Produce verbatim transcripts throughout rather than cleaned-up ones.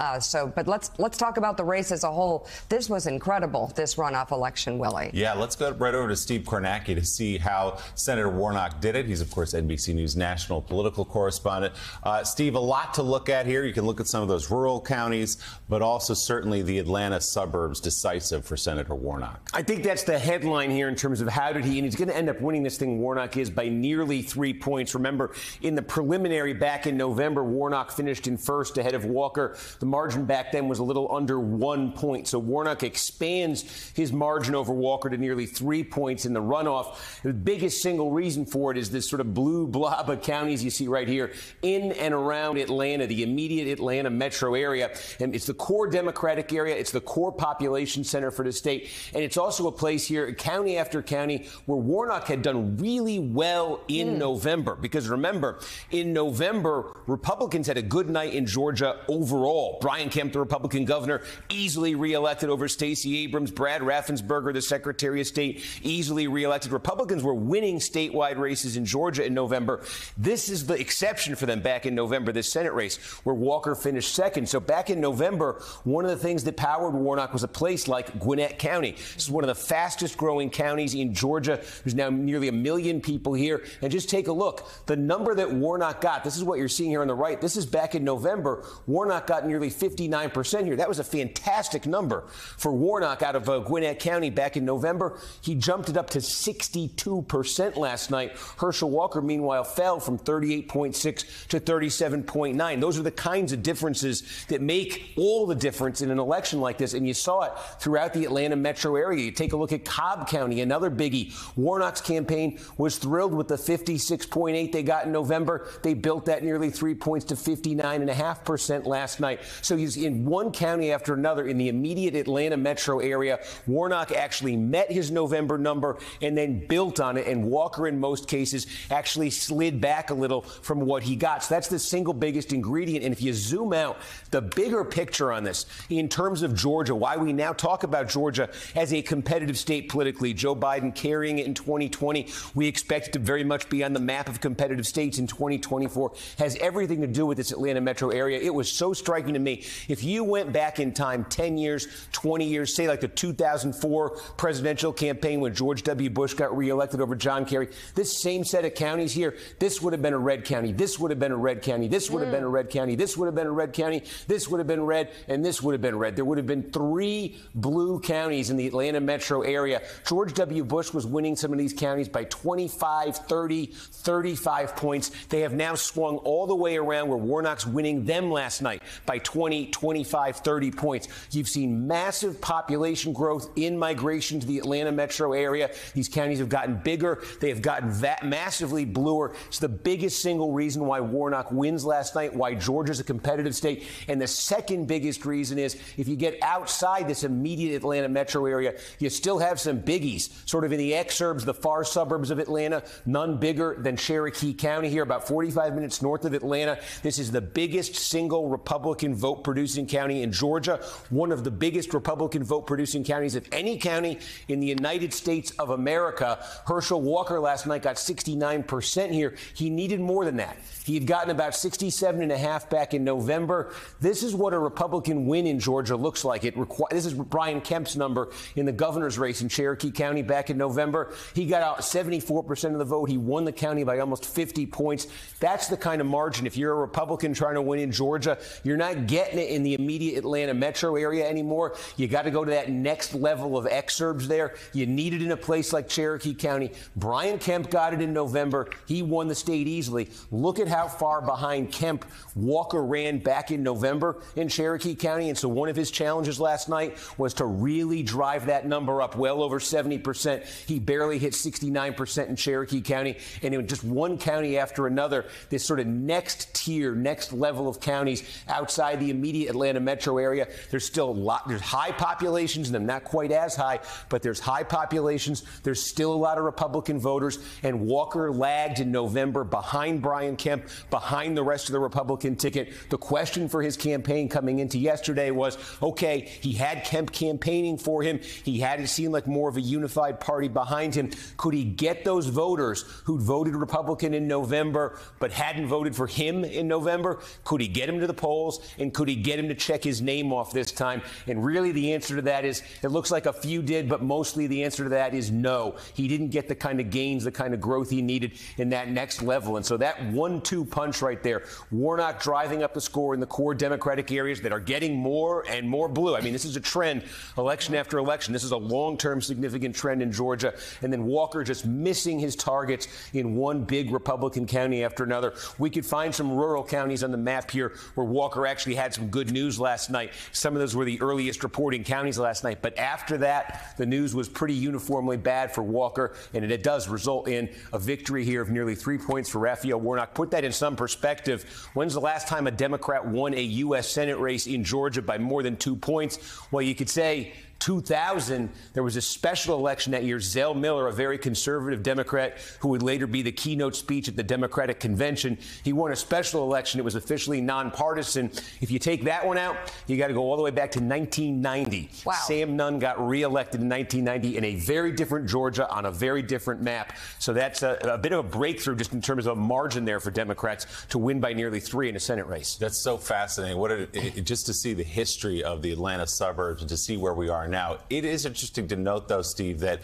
Uh, so, but let's let's talk about the race as a whole. This was incredible, this runoff election, Willie. Yeah, let's go right over to Steve Kornacki to see how Senator Warnock did it. He's, of course, N B C News national political correspondent. Uh, Steve, a lot to look at here. You can look at some of those rural counties, but also certainly the Atlanta suburbs decisive for Senator Warnock. I think that's the headline here in terms of how did he, and he's going to end up winning this thing, Warnock is, by nearly three points. Remember, in the preliminary back in November, Warnock finished in first ahead of Walker. The margin back then was a little under one point. So Warnock expands his margin over Walker to nearly three points in the runoff. The biggest single reason for it is this sort of blue blob of counties you see right here in and around Atlanta, the immediate Atlanta metro area. And it's the core Democratic area. It's the core population center for the state. And it's also a place here, county after county, where Warnock had done really well in mm. November. Because remember, in November, Republicans had a good night in Georgia overall. Brian Kemp, the Republican governor, easily reelected over Stacey Abrams. Brad Raffensperger, the Secretary of State, easily reelected. Republicans were winning statewide races in Georgia in November. This is the exception for them back in November, this Senate race, where Walker finished second. So back in November, one of the things that powered Warnock was a place like Gwinnett County. This is one of the fastest growing counties in Georgia. There's now nearly a million people here. And just take a look. The number that Warnock got, this is what you're seeing here on the right. This is back in November. Warnock got nearly fifty-nine percent here. That was a fantastic number for Warnock out of uh, Gwinnett County back in November. He jumped it up to sixty-two percent last night. Herschel Walker, meanwhile, fell from thirty-eight point six to thirty-seven point nine. Those are the kinds of differences that make all the difference in an election like this. And you saw it throughout the Atlanta metro area. You take a look at Cobb County, another biggie. Warnock's campaign was thrilled with the fifty-six point eight they got in November. They built that nearly three points to fifty-nine point five percent last night. So he's in one county after another in the immediate Atlanta metro area. Warnock actually met his November number and then built on it. And Walker, in most cases, actually slid back a little from what he got. So that's the single biggest ingredient. And if you zoom out, the bigger picture on this in terms of Georgia, why we now talk about Georgia as a competitive state politically. Joe Biden carrying it in twenty twenty. We expect it to very much be on the map of competitive states in twenty twenty-four. Has everything to do with this Atlanta metro area. It was so striking to me. If you went back in time ten years, twenty years, say like the two thousand four presidential campaign when George W. Bush got reelected over John Kerry, this same set of counties here, this would have been a red county. This would have been a red county. This would have mm. been a red county. This would have been a red county. This would have been red. And this would have been red. There would have been three blue counties in the Atlanta metro area. George W. Bush was winning some of these counties by twenty-five, thirty, thirty-five points. They have now swung all the way around where Warnock's winning them last night by twenty, twenty-five, thirty points. You've seen massive population growth in migration to the Atlanta metro area. These counties have gotten bigger. They have gotten va- massively bluer. It's the biggest single reason why Warnock wins last night, why Georgia's a competitive state. And the second biggest reason is if you get outside this immediate Atlanta metro area, you still have some biggies sort of in the exurbs, the far suburbs of Atlanta, none bigger than Cherokee County here, about forty-five minutes north of Atlanta. This is the biggest single Republican vote-producing county in Georgia, one of the biggest Republican vote-producing counties of any county in the United States of America. Herschel Walker last night got sixty-nine percent here. He needed more than that. He had gotten about sixty-seven and a half back in November. This is what a Republican win in Georgia looks like. It requ- This is Brian Kemp's number in the governor's race in Cherokee County back in November. He got out seventy-four percent of the vote. He won the county by almost fifty points. That's the kind of margin. If you're a Republican trying to win in Georgia, you're not getting it in the immediate Atlanta metro area anymore. You got to go to that next level of exurbs there. You need it in a place like Cherokee County. Brian Kemp got it in November. He won the state easily. Look at how far behind Kemp Walker ran back in November in Cherokee County. And so one of his challenges last night was to really drive that number up well over seventy percent. He barely hit sixty-nine percent in Cherokee County. And in just one county after another, this sort of next tier, next level of counties outside the immediate Atlanta metro area, there's still a lot. There's high populations in them, not quite as high, but there's high populations. There's still a lot of Republican voters. And Walker lagged in November behind Brian Kemp, behind the rest of the Republican ticket. The question for his campaign coming into yesterday was, okay, he had Kemp campaigning for him. He had it seemed like more of a unified party behind him. Could he get those voters who'd voted Republican in November but hadn't voted for him in November? Could he get him to the polls and and could he get him to check his name off this time? And really the answer to that is, it looks like a few did, but mostly the answer to that is no. He didn't get the kind of gains, the kind of growth he needed in that next level. And so that one two punch right there, Warnock driving up the score in the core Democratic areas that are getting more and more blue. I mean, this is a trend election after election. This is a long-term significant trend in Georgia. And then Walker just missing his targets in one big Republican county after another. We could find some rural counties on the map here where Walker actually had some good news last night. Some of those were the earliest reporting counties last night. But after that, the news was pretty uniformly bad for Walker, and it does result in a victory here of nearly three points for Raphael Warnock. Put that in some perspective. When's the last time a Democrat won a U S Senate race in Georgia by more than two points? Well, you could say two thousand, there was a special election that year. Zell Miller, a very conservative Democrat who would later be the keynote speech at the Democratic convention, he won a special election. It was officially nonpartisan. If you take that one out, you got to go all the way back to nineteen ninety. Wow. Sam Nunn got reelected in nineteen ninety in a very different Georgia on a very different map. So that's a, a bit of a breakthrough just in terms of a margin there for Democrats to win by nearly three in a Senate race. That's so fascinating. What it, it, just to see the history of the Atlanta suburbs and to see where we are now. It is interesting to note, though, Steve, that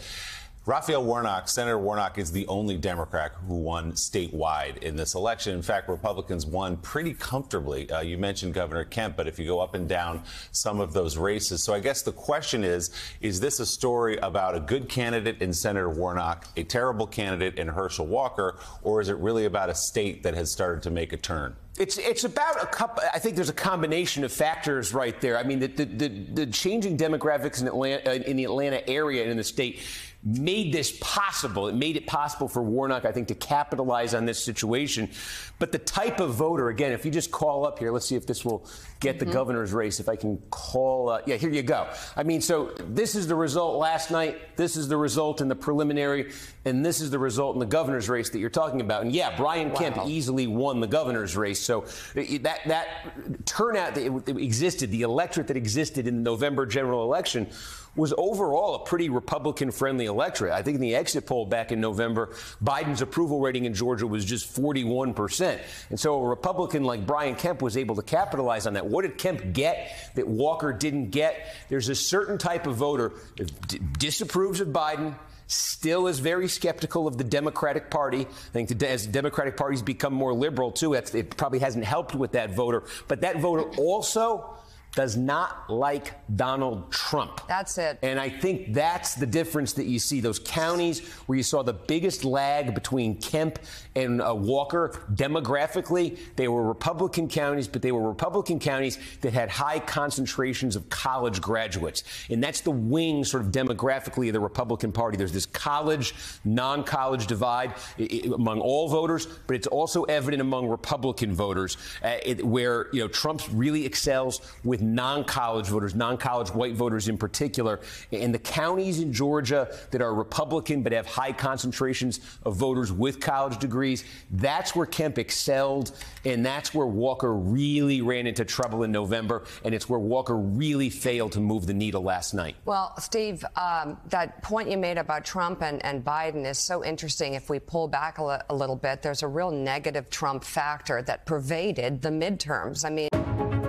Raphael Warnock, Senator Warnock, is the only Democrat who won statewide in this election. In fact, Republicans won pretty comfortably. Uh, you mentioned Governor Kemp, but if you go up and down some of those races. So I guess the question is, is this a story about a good candidate in Senator Warnock, a terrible candidate in Herschel Walker, or is it really about a state that has started to make a turn? It's it's about a couple. I think there's a combination of factors right there. I mean, the the, the, the changing demographics in Atlanta, in the Atlanta area and in the state, made this possible. It made it possible for Warnock, I think, to capitalize on this situation. But the type of voter, again, if you just call up here, let's see if this will get mm-hmm. the governor's race, if I can call. Uh, yeah, here you go. I mean, so this is the result last night. This is the result in the preliminary. And this is the result in the governor's race that you're talking about. And, yeah, Brian wow. Kemp easily won the governor's race. So that, that turnout that existed, the electorate that existed in the November general election, was overall a pretty Republican-friendly electorate. I think in the exit poll back in November, Biden's approval rating in Georgia was just forty-one percent. And so a Republican like Brian Kemp was able to capitalize on that. What did Kemp get that Walker didn't get? There's a certain type of voter that d- disapproves of Biden, still is very skeptical of the Democratic Party. I think the, as the Democratic Party's become more liberal, too, that's, it probably hasn't helped with that voter. But that voter also does not like Donald Trump. That's it. And I think that's the difference that you see. Those counties where you saw the biggest lag between Kemp and uh, Walker demographically, they were Republican counties, but they were Republican counties that had high concentrations of college graduates. And that's the wing sort of demographically of the Republican Party. There's this college, non-college divide it, among all voters, but it's also evident among Republican voters uh, it, where, you know, Trump really excels with non-college voters, non-college white voters in particular. And the counties in Georgia that are Republican but have high concentrations of voters with college degrees, that's where Kemp excelled, and that's where Walker really ran into trouble in November, and it's where Walker really failed to move the needle last night. Well, Steve, um, that point you made about Trump and, and Biden is so interesting. If we pull back a, l- a little bit, there's a real negative Trump factor that pervaded the midterms. I mean...